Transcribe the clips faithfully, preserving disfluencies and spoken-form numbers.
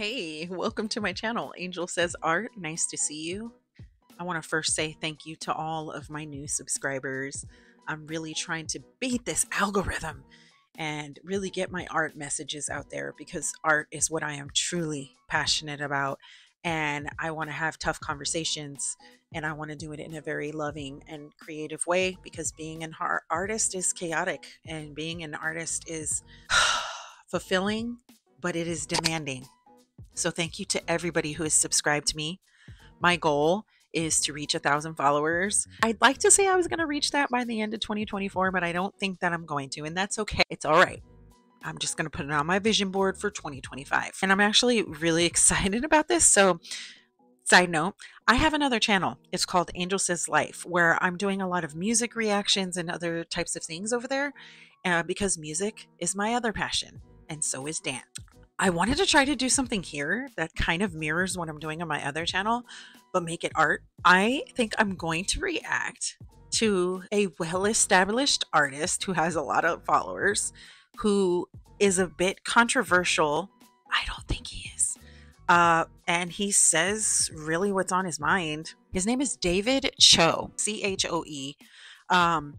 Hey, welcome to my channel, Angel Says Art. Nice to see you. I want to first say thank you to all of my new subscribers. I'm really trying to beat this algorithm and really get my art messages out there, because art is what I am truly passionate about, and I want to have tough conversations, and I want to do it in a very loving and creative way, because being an artist is chaotic, and being an artist is fulfilling, but it is demanding. So thank you to everybody who has subscribed to me. My goal is to reach a thousand followers. I'd like to say I was going to reach that by the end of twenty twenty-four, but I don't think that I'm going to, and that's okay. It's all right. I'm just going to put it on my vision board for twenty twenty-five. And I'm actually really excited about this. So side note, I have another channel. It's called Angel Says Life, where I'm doing a lot of music reactions and other types of things over there, uh, because music is my other passion. And so is dance. I wanted to try to do something here that kind of mirrors what I'm doing on my other channel, but make it art. I think I'm going to react to a well-established artist who has a lot of followers, who is a bit controversial. I don't think he is. Uh, and he says really what's on his mind. His name is David Choe, C H O E. Um,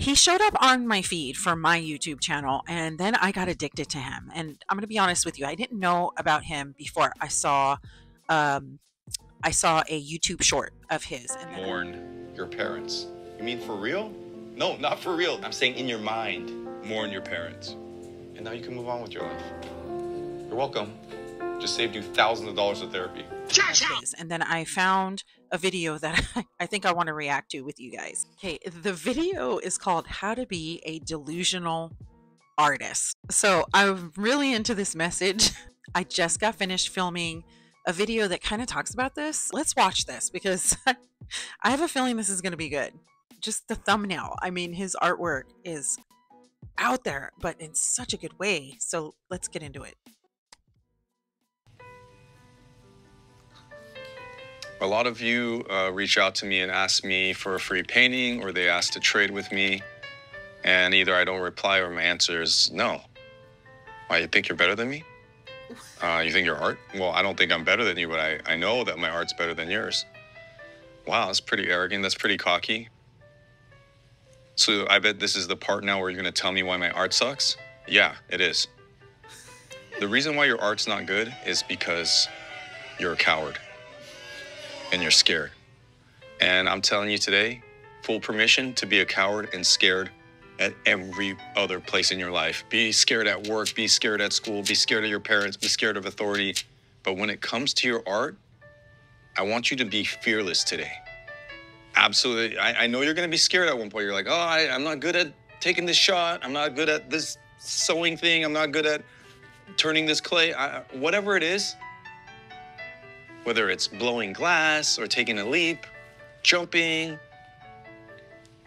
He showed up on my feed from my YouTube channel, and then I got addicted to him. And I'm going to be honest with you, I didn't know about him before I saw, um, I saw a YouTube short of his. And then mourn your parents. You mean for real? No, not for real. I'm saying in your mind, mourn your parents. And now you can move on with your life. You're welcome. Just saved you thousands of dollars of therapy. And then I found a video that I think I want to react to with you guys. Okay, the video is called How to Be a Delusional Artist. So I'm really into this message. I just got finished filming a video that kind of talks about this. Let's watch this, because I have a feeling this is going to be good. Just the thumbnail. I mean, his artwork is out there, but in such a good way. So let's get into it. A lot of you uh, reach out to me and ask me for a free painting, or they ask to trade with me, and either I don't reply or my answer is no. Why, you think you're better than me? Uh, you think your art? Well, I don't think I'm better than you, but I, I know that my art's better than yours. Wow, that's pretty arrogant. That's pretty cocky. So I bet this is the part now where you're going to tell me why my art sucks? Yeah, it is. The reason why your art's not good is because you're a coward. And you're scared. And I'm telling you today, full permission to be a coward and scared at every other place in your life. Be scared at work, be scared at school, be scared of your parents, be scared of authority. But when it comes to your art, I want you to be fearless today. Absolutely. I, I know you're gonna be scared at one point. You're like, oh, I, I'm not good at taking this shot. I'm not good at this sewing thing. I'm not good at turning this clay. I, whatever it is, whether it's blowing glass or taking a leap, jumping.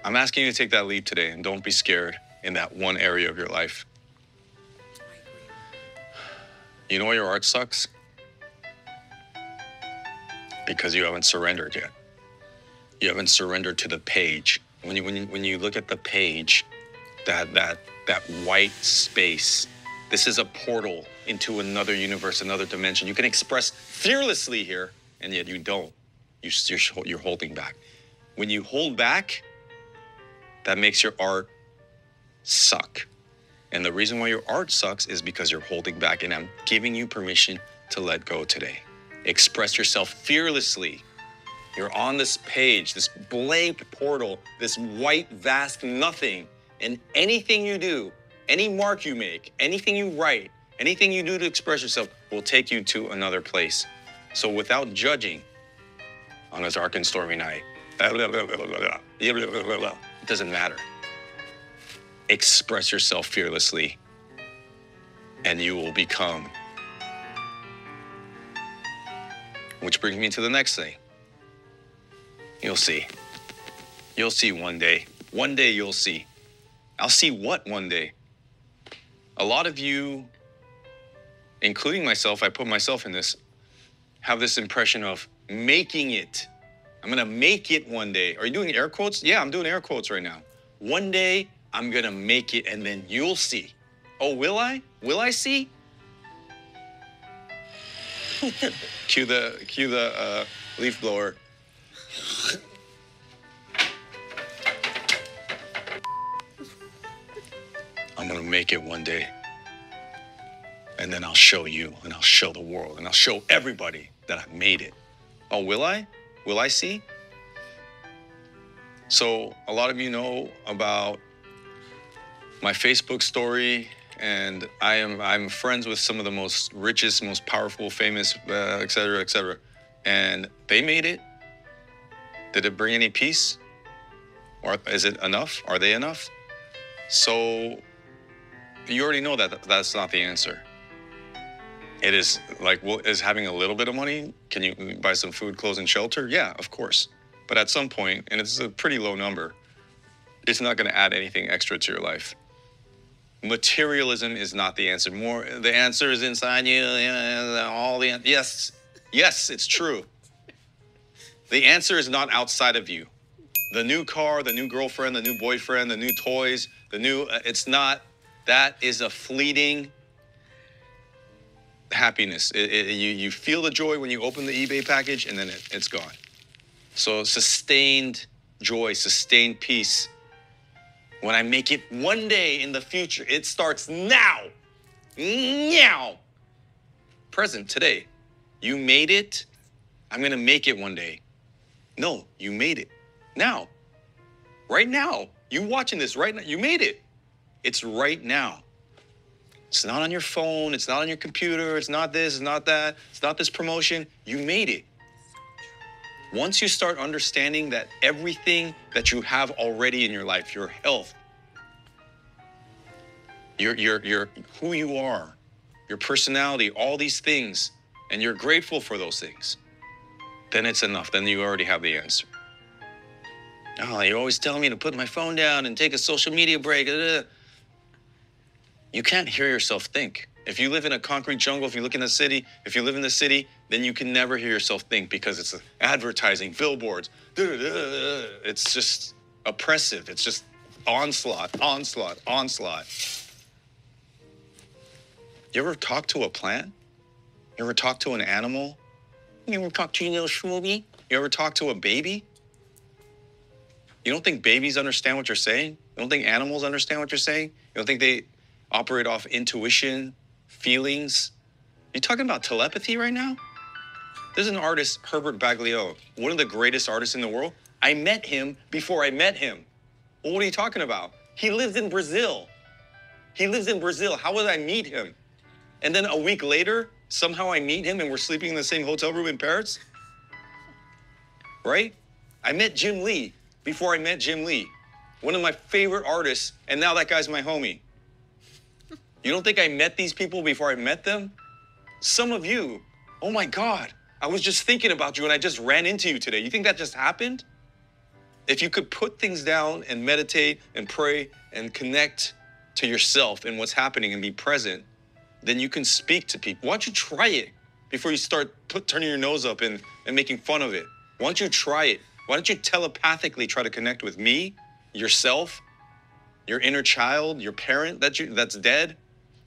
I'm asking you to take that leap today, and don't be scared in that one area of your life. You know why your art sucks? Because you haven't surrendered yet. You haven't surrendered to the page. When you, when you, when you look at the page, that, that, that white space, this is a portal into another universe, another dimension. You can express fearlessly here, and yet you don't. You're, you're, you're holding back. When you hold back, that makes your art suck. And the reason why your art sucks is because you're holding back, and I'm giving you permission to let go today. Express yourself fearlessly. You're on this page, this blank portal, this white, vast nothing, and anything you do, any mark you make, anything you write, anything you do to express yourself will take you to another place. So without judging, on a dark and stormy night, it doesn't matter. Express yourself fearlessly, and you will become. Which brings me to the next thing. You'll see. You'll see one day. One day you'll see. I'll see what one day? A lot of you, including myself, I put myself in this, have this impression of making it. I'm gonna make it one day. Are you doing air quotes? Yeah, I'm doing air quotes right now. One day, I'm gonna make it, and then you'll see. Oh, will I? Will I see? Cue the cue the uh, leaf blower. I'm gonna make it one day. And then I'll show you, and I'll show the world, and I'll show everybody that I made it. Oh, will I? Will I see? So a lot of you know about my Facebook story, and I am I'm friends with some of the most richest, most powerful, famous, uh, et cetera, et cetera. And they made it. Did it bring any peace? Or is it enough? Are they enough? So you already know that that's not the answer. It is like, well, is having a little bit of money, can you buy some food, clothes, and shelter? Yeah, of course. But at some point, and it's a pretty low number, it's not going to add anything extra to your life. Materialism is not the answer. More, the answer is inside you. All the yes, yes, it's true. The answer is not outside of you. The new car, the new girlfriend, the new boyfriend, the new toys, the new. It's not. That is a fleeting happiness. It, it, you, you feel the joy when you open the eBay package, and then it, it's gone. So sustained joy, sustained peace. When I make it one day in the future, it starts now. Now. Present, today. You made it. I'm going to make it one day. No, you made it. Now. Right now. You watching this right now. You made it. It's right now. It's not on your phone. It's not on your computer. It's not this. It's not that. It's not this promotion. You made it. Once you start understanding that everything that you have already in your life, your health, your, your, your, who you are, your personality, all these things, and you're grateful for those things, then it's enough. Then you already have the answer. Oh, you're always telling me to put my phone down and take a social media break. You can't hear yourself think. If you live in a concrete jungle, if you look in the city, if you live in the city, then you can never hear yourself think because it's advertising, billboards. It's just oppressive. It's just onslaught, onslaught, onslaught. You ever talk to a plant? You ever talk to an animal? You ever talk to your little shmoobie? You ever talk to a baby? You don't think babies understand what you're saying? You don't think animals understand what you're saying? You don't think they operate off intuition? Feelings. You talking about telepathy right now? There's an artist, Herbert Baglione, one of the greatest artists in the world. I met him before I met him. Well, what are you talking about? He lives in Brazil. He lives in Brazil. How would I meet him? And then a week later, somehow I meet him and we're sleeping in the same hotel room in Paris? Right? I met Jim Lee before I met Jim Lee, one of my favorite artists, and now that guy's my homie. You don't think I met these people before I met them? Some of you, oh my God, I was just thinking about you and I just ran into you today. You think that just happened? If you could put things down and meditate and pray and connect to yourself and what's happening and be present, then you can speak to people. Why don't you try it before you start put, turning your nose up and, and making fun of it? Why don't you try it? Why don't you telepathically try to connect with me, yourself, your inner child, your parent that you, that's dead?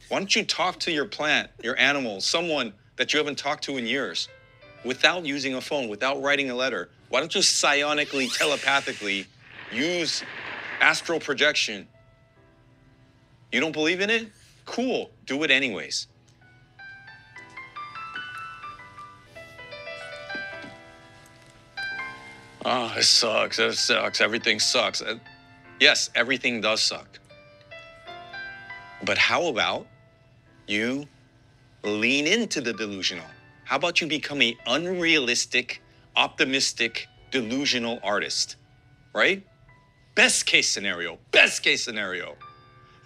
Why don't you talk to your plant, your animal, someone that you haven't talked to in years, without using a phone, without writing a letter? Why don't you psionically, telepathically use astral projection? You don't believe in it? Cool. Do it anyways. Oh, it sucks. It sucks. Everything sucks. Yes, everything does suck. But how about you lean into the delusional? How about you become an unrealistic, optimistic, delusional artist, right? Best case scenario, best case scenario.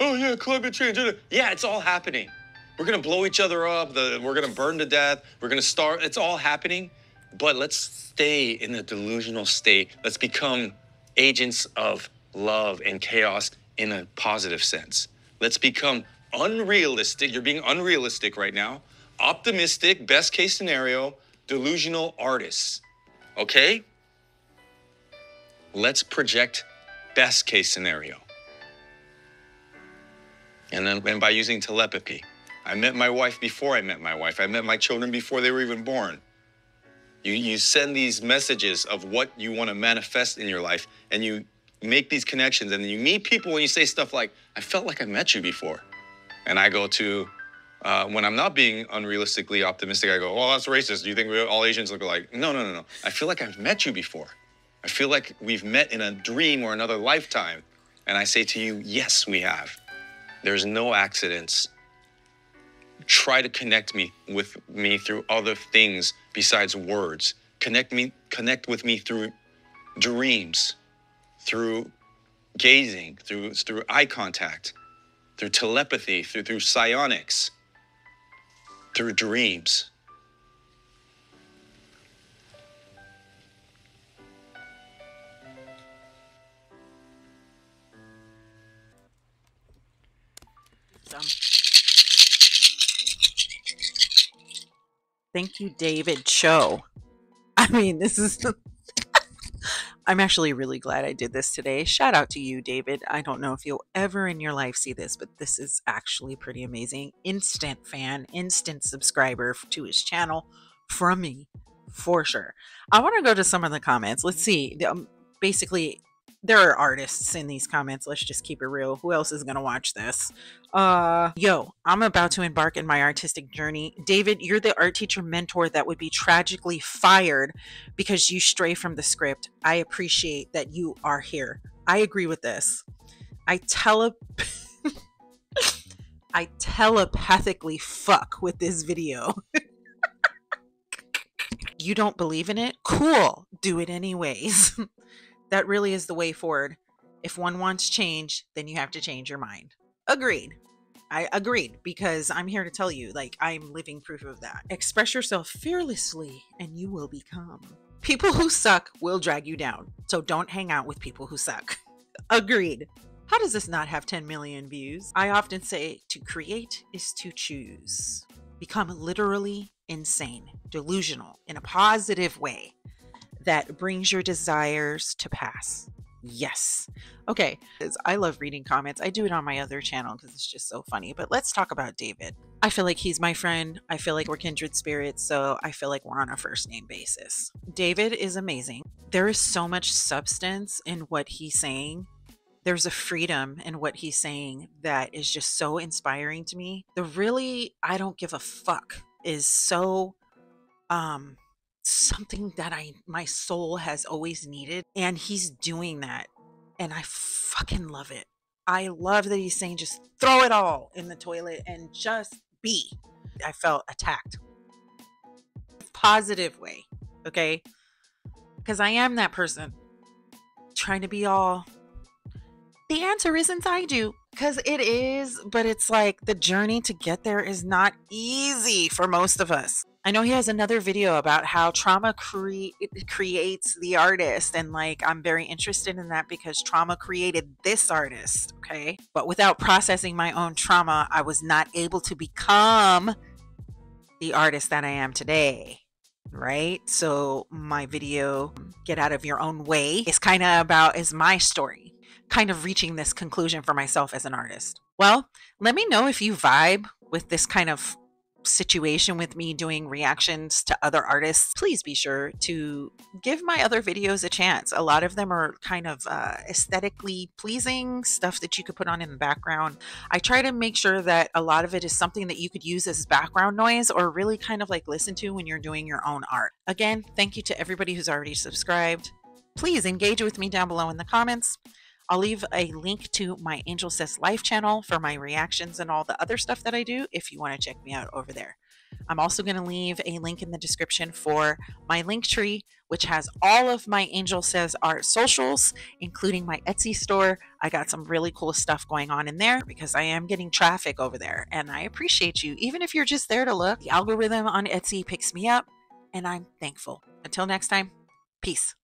Oh yeah, climate change. Yeah, it's all happening. We're gonna blow each other up. The, we're gonna burn to death. We're gonna starve. It's all happening. But let's stay in the delusional state. Let's become agents of love and chaos in a positive sense. Let's become unrealistic. You're being unrealistic right now. Optimistic, best case scenario, delusional artists. Okay? Let's project best case scenario. And then and by using telepathy, I met my wife before I met my wife. I met my children before they were even born. You, you send these messages of what you want to manifest in your life, and you make these connections, and then you meet people and you say stuff like, I felt like I met you before. And I go to, uh, when I'm not being unrealistically optimistic, I go, well, that's racist. Do you think we all Asians look alike? No, no, no, no. I feel like I've met you before. I feel like we've met in a dream or another lifetime. And I say to you, yes, we have. There's no accidents. Try to connect me with me through other things besides words. Connect me, connect with me through dreams, through gazing, through, through eye contact, through telepathy, through, through psionics, through dreams. Dumb. Thank you, David Choe. I mean, this is... I'm actually really glad I did this today. Shout out to you, David. I don't know if you'll ever in your life see this, but this is actually pretty amazing. Instant fan, instant subscriber to his channel from me, for sure. I want to go to some of the comments. Let's see. Um, basically, there are artists in these comments. Let's just keep it real. Who else is going to watch this? Uh, yo, I'm about to embark in my artistic journey. David, you're the art teacher mentor that would be tragically fired because you stray from the script. I appreciate that you are here. I agree with this. I tele... I telepathically fuck with this video. You don't believe in it? Cool. Do it anyways. That really is the way forward. If one wants change, then you have to change your mind. Agreed. I agreed, because I'm here to tell you, like, I'm living proof of that. Express yourself fearlessly and you will become. People who suck will drag you down. So don't hang out with people who suck. Agreed. How does this not have ten million views? I often say to create is to choose. Become literally insane, delusional in a positive way that brings your desires to pass. Yes. Okay. I love reading comments. I do it on my other channel because it's just so funny. But let's talk about David. I feel like he's my friend. I feel like we're kindred spirits. So I feel like we're on a first name basis. David is amazing. There is so much substance in what he's saying. There's a freedom in what he's saying that is just so inspiring to me. The really, I don't give a fuck is so, um, something that I my soul has always needed, and he's doing that, and I fucking love it. I love that he's saying just throw it all in the toilet and just be. I felt attacked, positive way, okay, because I am that person trying to be all the answer is inside you, because it is, but it's like the journey to get there is not easy for most of us. I know he has another video about how trauma cre creates the artist, and like I'm very interested in that because trauma created this artist, okay? But without processing my own trauma, I was not able to become the artist that I am today, right? So my video, Get Out of Your Own Way, is kind of about, is my story, kind of reaching this conclusion for myself as an artist. Well, let me know if you vibe with this kind of situation with me doing reactions to other artists. Please be sure to give my other videos a chance. A lot of them are kind of uh, aesthetically pleasing stuff that you could put on in the background. I try to make sure that a lot of it is something that you could use as background noise or really kind of like listen to when you're doing your own art. Again, thank you to everybody who's already subscribed. Please engage with me down below in the comments. I'll leave a link to my Angel Says Life channel for my reactions and all the other stuff that I do if you want to check me out over there. I'm also going to leave a link in the description for my Linktree, which has all of my Angel Says Art socials, including my Etsy store. I got some really cool stuff going on in there because I am getting traffic over there, and I appreciate you. Even if you're just there to look, the algorithm on Etsy picks me up, and I'm thankful. Until next time, peace.